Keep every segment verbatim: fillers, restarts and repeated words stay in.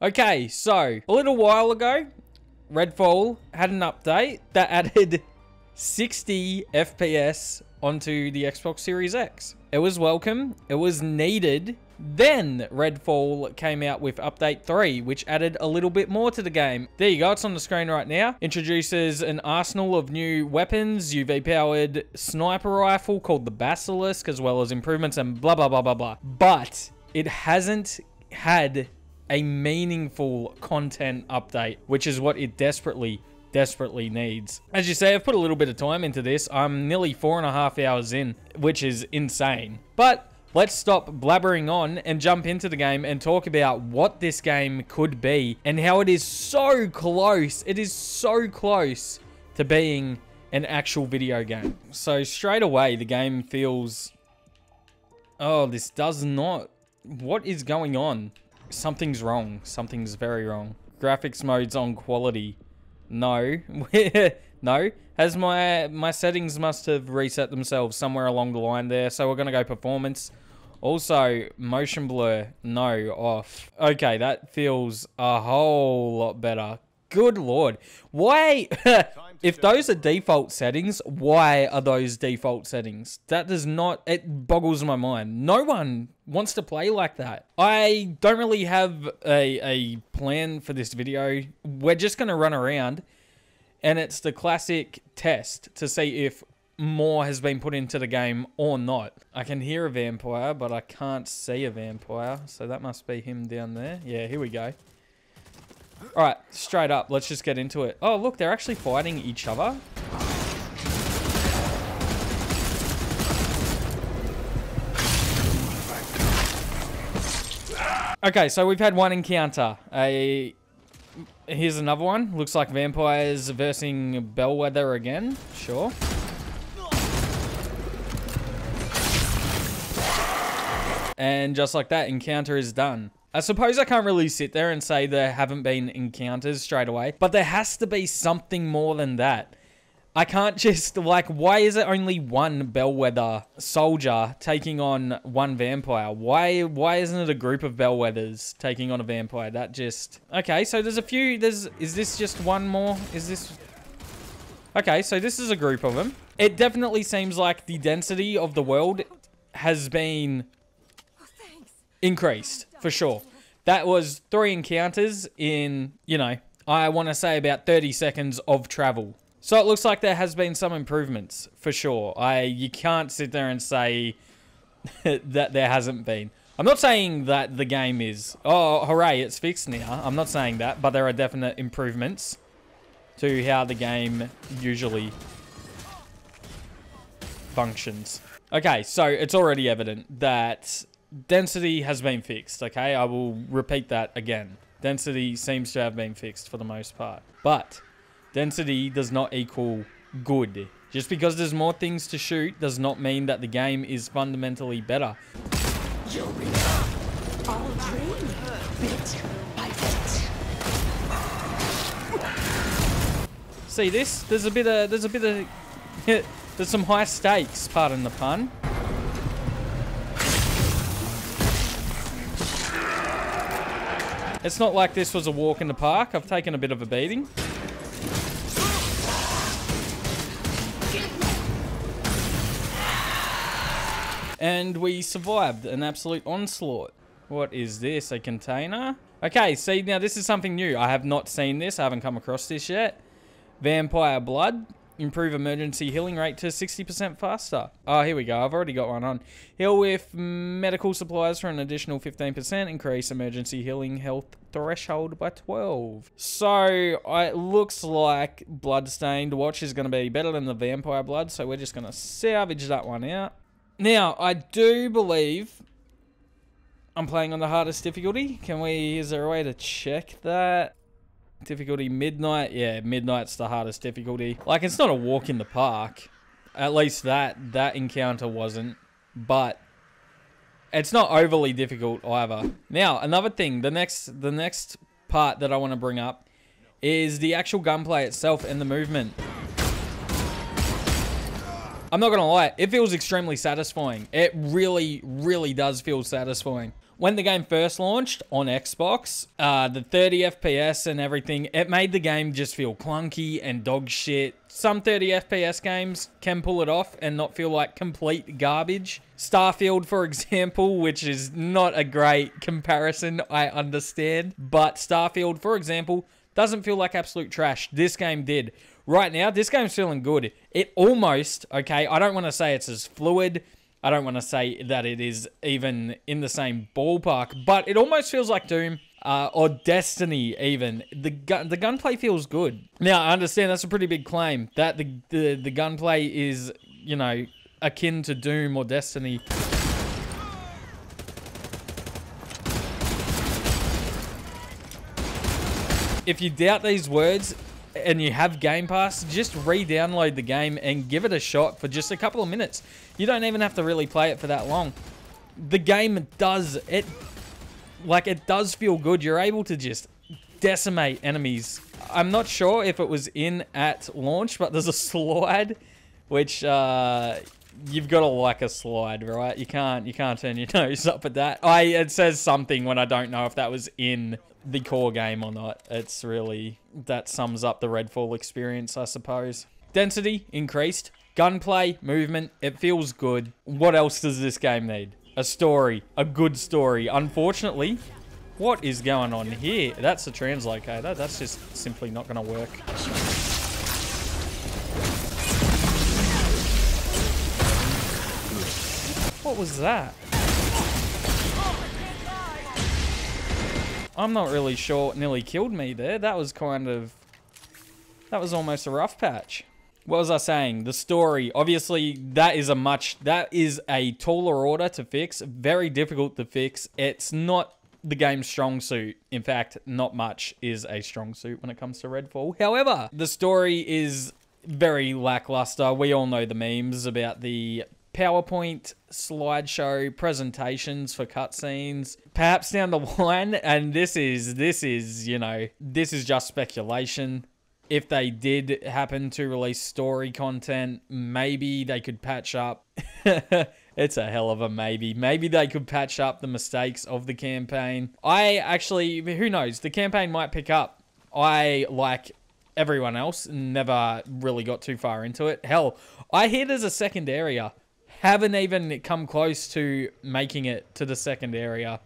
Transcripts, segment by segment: Okay, so a little while ago, Redfall had an update that added sixty F P S onto the Xbox Series X. It was welcome, it was needed. Then Redfall came out with update three, which added a little bit more to the game. There you go, it's on the screen right now. Introduces an arsenal of new weapons, U V powered sniper rifle called the Basilisk, as well as improvements and blah blah blah blah blah. But it hasn't had a meaningful content update, which is what it desperately desperately needs. As you say, I've put a little bit of time into this. I'm nearly four and a half hours in, which is insane. But let's stop blabbering on and jump into the game and talk about what this game could be and how it is so close. It is so close to being an actual video game. So straight away, the game feels... Oh, this does not... What is going on? Something's wrong. Something's very wrong. Graphics mode's on quality. No. No. As my my settings must have reset themselves somewhere along the line there. So we're going to go performance. Also, motion blur. No. Off. Okay, that feels a whole lot better. Good lord. Why? If those are default settings, why are those default settings? That does not... It boggles my mind. No one wants to play like that. I don't really have a, a plan for this video. We're just going to run around, and it's the classic test to see if more has been put into the game or not. I can hear a vampire, but I can't see a vampire. So that must be him down there. Yeah, here we go. All right, straight up, let's just get into it. Oh, look, they're actually fighting each other. Okay, so we've had one encounter. A here's another one. Looks like vampires versing Bellwether again. Sure. And just like that, encounter is done. I suppose I can't really sit there and say there haven't been encounters straight away, but there has to be something more than that. I can't just, like, why is it only one Bellwether soldier taking on one vampire? Why why isn't it a group of Bellwethers taking on a vampire? That just... Okay, so there's a few... There's Is this just one more? Is this... Okay, so this is a group of them. It definitely seems like the density of the world has been... increased, for sure. That was three encounters in, you know, I want to say about thirty seconds of travel. So it looks like there has been some improvements, for sure. I You can't sit there and say that there hasn't been. I'm not saying that the game is, oh, hooray, it's fixed now. I'm not saying that, but there are definite improvements to how the game usually functions. Okay, so it's already evident that... density has been fixed, okay? I will repeat that again. Density seems to have been fixed for the most part. But density does not equal good. Just because there's more things to shoot does not mean that the game is fundamentally better. See this? There's a bit of... There's a bit of... There's some high stakes, pardon the pun. It's not like this was a walk in the park. I've taken a bit of a beating. And we survived an absolute onslaught. What is this? A container? Okay, see, now this is something new. I have not seen this. I haven't come across this yet. Vampire Blood. Improve emergency healing rate to sixty percent faster. Oh, here we go. I've already got one on. Heal with medical supplies for an additional fifteen percent. Increase emergency healing health threshold by twelve. So, it looks like Bloodstained Watch is going to be better than the Vampire Blood. So, we're just going to salvage that one out. Now, I do believe I'm playing on the hardest difficulty. Can we... Is there a way to check that? Difficulty midnight. Yeah, midnight's the hardest difficulty. Like, it's not a walk in the park. At least that that encounter wasn't. But it's not overly difficult either. Now, another thing, the next the next part that I want to bring up is the actual gunplay itself and the movement. I'm not gonna lie, it feels extremely satisfying. It really, really does feel satisfying. when the game first launched on Xbox, uh, the thirty F P S and everything, it made the game just feel clunky and dog shit. Some thirty F P S games can pull it off and not feel like complete garbage. Starfield, for example, which is not a great comparison, I understand, but Starfield, for example, doesn't feel like absolute trash. This game did. Right now, this game's feeling good. It almost, okay, I don't want to say it's as fluid. I don't want to say that it is even in the same ballpark, but it almost feels like Doom uh, or Destiny even. The gun, the gunplay feels good. Now, I understand that's a pretty big claim, that the, the, the gunplay is, you know, akin to Doom or Destiny. If you doubt these words and you have Game Pass, just re-download the game and give it a shot for just a couple of minutes. You don't even have to really play it for that long. The game does, it, like, it does feel good. You're able to just decimate enemies. I'm not sure if it was in at launch, but there's a slide, which, uh, you've got to like a slide, right? You can't, you can't turn your nose up at that. I, it says something when I don't know if that was in the core game or not. It's really, that sums up the Redfall experience, I suppose. Density increased, gunplay, movement, it feels good. What else does this game need? A story, a good story. Unfortunately, what is going on here? That's a translocator. That's just simply not going to work. What was that? I'm not really sure. It nearly killed me there. That was kind of... that was almost a rough patch. What was I saying? The story. Obviously, that is a much... that is a taller order to fix. Very difficult to fix. It's not the game's strong suit. In fact, not much is a strong suit when it comes to Redfall. However, the story is very lackluster. We all know the memes about the PowerPoint, slideshow, presentations for cutscenes. Perhaps down the line, and this is, this is, you know, this is just speculation. If they did happen to release story content, maybe they could patch up. It's a hell of a maybe. Maybe they could patch up the mistakes of the campaign. I actually, who knows? The campaign might pick up. I, like everyone else, never really got too far into it. Hell, I hear there's a second area. Haven't even come close to making it to the second area.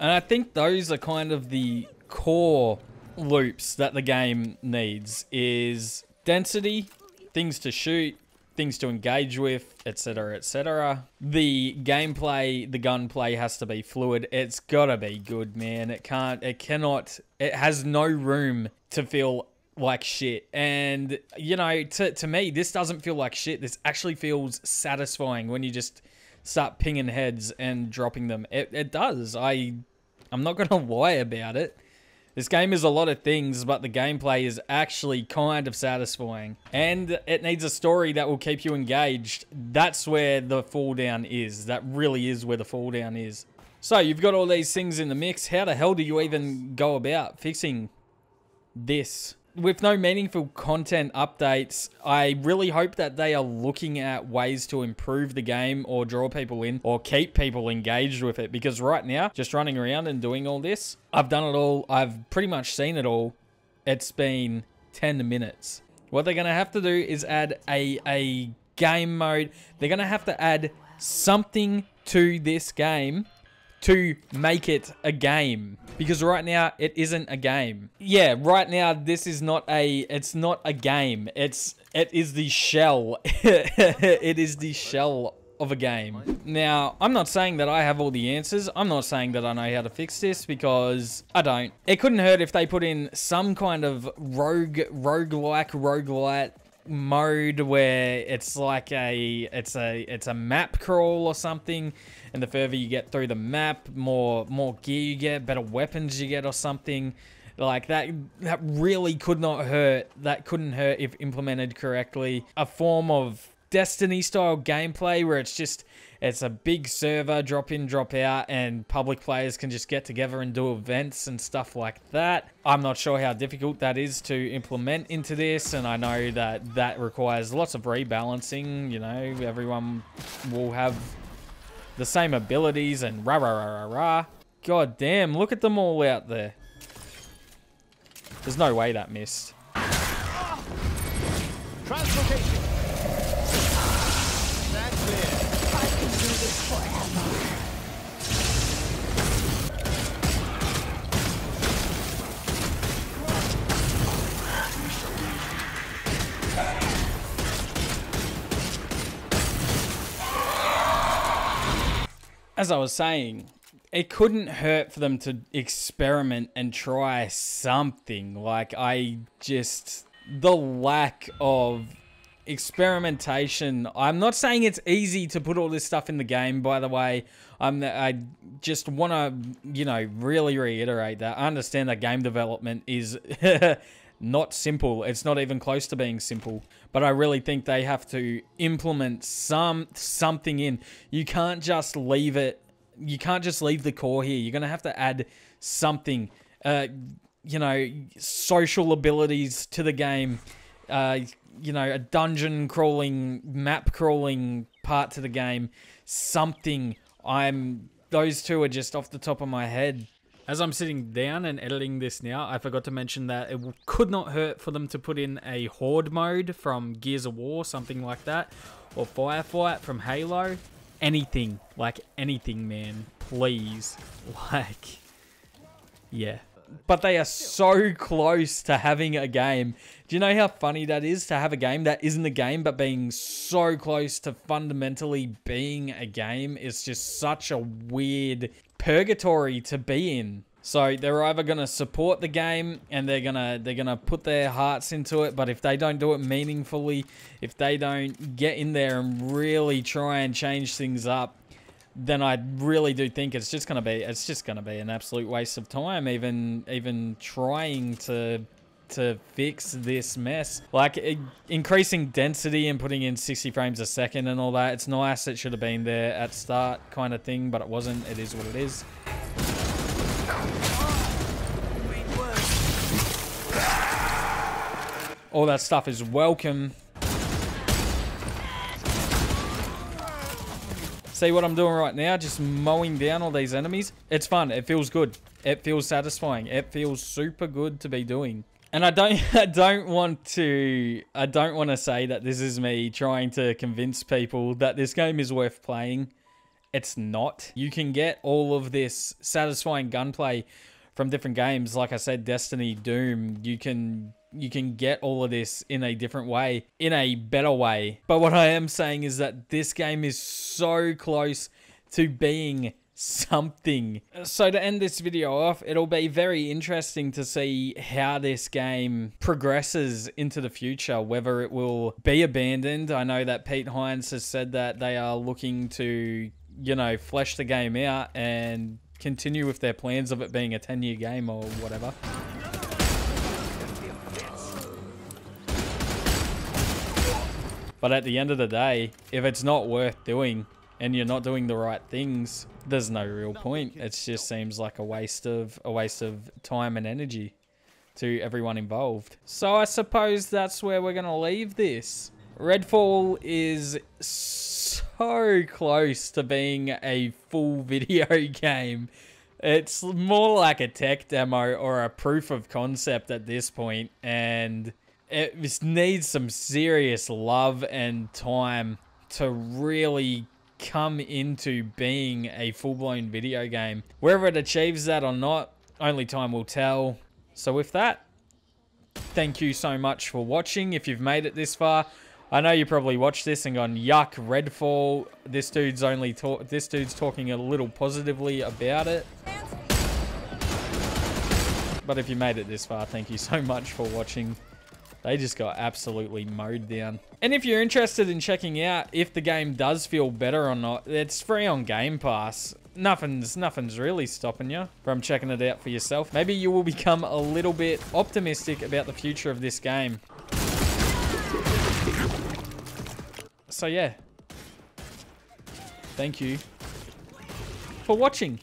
And I think those are kind of the core loops that the game needs, is density, things to shoot, things to engage with, etc, et cetera. The gameplay, the gunplay has to be fluid. It's gotta be good, man. It can't, it cannot, it has no room to feel like shit. And, you know, to, to me, this doesn't feel like shit. This actually feels satisfying when you just start pinging heads and dropping them. It, it does. I, I'm not going to lie about it. This game is a lot of things, but the gameplay is actually kind of satisfying. And it needs a story that will keep you engaged. That's where the fall down is. That really is where the fall down is. So you've got all these things in the mix. How the hell do you even go about fixing this? With no meaningful content updates, I really hope that they are looking at ways to improve the game or draw people in or keep people engaged with it. Because right now, just running around and doing all this, I've done it all. I've pretty much seen it all. It's been ten minutes. What they're going to have to do is add a, a game mode. They're going to have to add something to this game to make it a game, because right now it isn't a game. Yeah, right now this is not a, it's not a game. It's, it is the shell. It is the shell of a game. Now, I'm not saying that I have all the answers. I'm not saying that I know how to fix this, because I don't. It couldn't hurt if they put in some kind of rogue, roguelike, roguelite mode where it's like a it's a it's a map crawl or something, and the further you get through the map, more more gear you get, better weapons you get or something like that. That really could not hurt. That couldn't hurt if implemented correctly. A form of Destiny-style gameplay where it's just, it's a big server, drop in, drop out, and public players can just get together and do events and stuff like that. I'm not sure how difficult that is to implement into this, and I know that that requires lots of rebalancing. You know, everyone will have the same abilities and rah, rah, rah, rah, rah. God damn, look at them all out there. There's no way that missed. Translocation. That's it. I can do this forever. As I was saying, it couldn't hurt for them to experiment and try something. Like, I just... the lack of experimentation. I'm not saying it's easy to put all this stuff in the game, by the way. I'm, I just want to, you know, really reiterate that. I understand that game development is not simple. It's not even close to being simple. But I really think they have to implement some something in. You can't just leave it. You can't just leave the core here. You're going to have to add something. Uh... you know, social abilities to the game, uh, you know, a dungeon crawling, map crawling part to the game, something. I'm, those two are just off the top of my head. As I'm sitting down and editing this now, I forgot to mention that it could not hurt for them to put in a horde mode from Gears of War, something like that, or Firefight from Halo. Anything, like anything, man, please. Like, yeah. But they are so close to having a game. Do you know how funny that is, to have a game that isn't a game, but being so close to fundamentally being a game is just such a weird purgatory to be in. So they're either going to support the game and they're going to they're going to put their hearts into it, but if they don't do it meaningfully, if they don't get in there and really try and change things up, then I really do think it's just gonna be it's just gonna be an absolute waste of time even even trying to to fix this mess. Like, it, increasing density and putting in sixty frames a second and all that, it's nice, it should have been there at start kind of thing, but it wasn't. It is what it is. All that stuff is welcome. See what I'm doing right now? Just mowing down all these enemies. It's fun. It feels good. It feels satisfying. It feels super good to be doing. And I don't, I don't want to, I don't want to say that this is me trying to convince people that this game is worth playing. It's not. You can get all of this satisfying gunplay from different games. Like I said, Destiny, Doom. You can, you can get all of this in a different way, in a better way. But what I am saying is that this game is so close to being something. So to end this video off, it'll be very interesting to see how this game progresses into the future, whether it will be abandoned. I know that Pete Hines has said that they are looking to, you know, flesh the game out and continue with their plans of it being a ten year game or whatever. But at the end of the day, if it's not worth doing and you're not doing the right things, there's no real point. It just seems like a waste of a waste of time and energy to everyone involved. So I suppose that's where we're going to leave this. Redfall is so close to being a full video game. It's more like a tech demo or a proof of concept at this point, and it just needs some serious love and time to really come into being a full-blown video game. Whether it achieves that or not, only time will tell. So with that, thank you so much for watching. If you've made it this far, I know you probably watched this and gone, yuck, Redfall. This dude's only talk this dude's talking a little positively about it. But if you made it this far, thank you so much for watching. They just got absolutely mowed down. And if you're interested in checking out if the game does feel better or not, it's free on Game Pass. Nothing's, nothing's really stopping you from checking it out for yourself. Maybe you will become a little bit optimistic about the future of this game. so yeah, thank you for watching.